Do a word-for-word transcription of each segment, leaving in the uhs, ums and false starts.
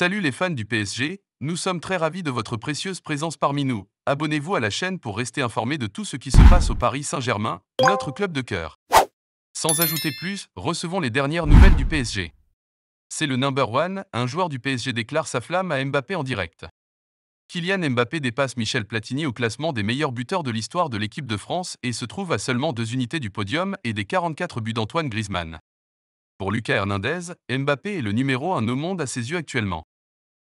Salut les fans du P S G, nous sommes très ravis de votre précieuse présence parmi nous. Abonnez-vous à la chaîne pour rester informé de tout ce qui se passe au Paris Saint-Germain, notre club de cœur. Sans ajouter plus, recevons les dernières nouvelles du P S G. C'est le number one, un joueur du P S G déclare sa flamme à Mbappé en direct. Kylian Mbappé dépasse Michel Platini au classement des meilleurs buteurs de l'histoire de l'équipe de France et se trouve à seulement deux unités du podium et des quarante-quatre buts d'Antoine Griezmann. Pour Lucas Hernandez, Mbappé est le numéro un au monde à ses yeux actuellement.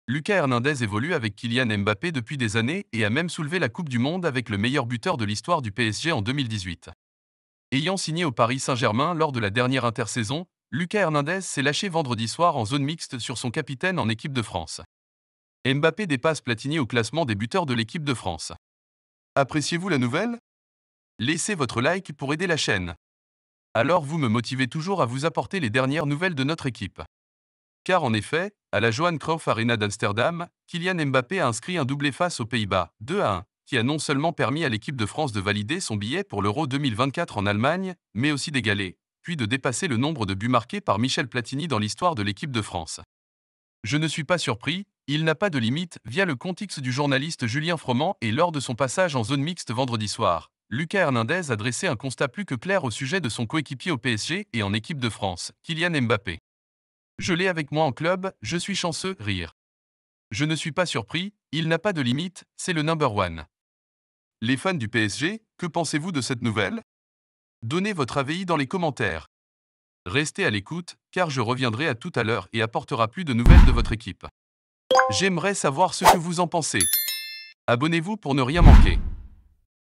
Lucas Hernandez évolue avec Kylian Mbappé depuis des années et a même soulevé la Coupe du Monde avec le meilleur buteur de l'histoire du P S G en deux mille dix-huit. Ayant signé au Paris Saint-Germain lors de la dernière intersaison, Lucas Hernandez s'est lâché vendredi soir en zone mixte sur son capitaine en équipe de France. Mbappé dépasse Platini au classement des buteurs de l'équipe de France. Appréciez-vous la nouvelle? Laissez votre like pour aider la chaîne. Alors vous me motivez toujours à vous apporter les dernières nouvelles de notre équipe. Car en effet, à la Johan Cruyff Arena d'Amsterdam, Kylian Mbappé a inscrit un doublé face aux Pays-Bas, deux à un, qui a non seulement permis à l'équipe de France de valider son billet pour l'Euro deux mille vingt-quatre en Allemagne, mais aussi d'égaler, puis de dépasser le nombre de buts marqués par Michel Platini dans l'histoire de l'équipe de France. Je ne suis pas surpris, il n'a pas de limite, via le compte X du journaliste Julien Fromant et lors de son passage en zone mixte vendredi soir, Lucas Hernandez a dressé un constat plus que clair au sujet de son coéquipier au P S G et en équipe de France, Kylian Mbappé. Je l'ai avec moi en club, je suis chanceux, rire. Je ne suis pas surpris, il n'a pas de limite, c'est le number one. Les fans du P S G, que pensez-vous de cette nouvelle? Donnez votre avis dans les commentaires. Restez à l'écoute, car je reviendrai à tout à l'heure et apportera plus de nouvelles de votre équipe. J'aimerais savoir ce que vous en pensez. Abonnez-vous pour ne rien manquer.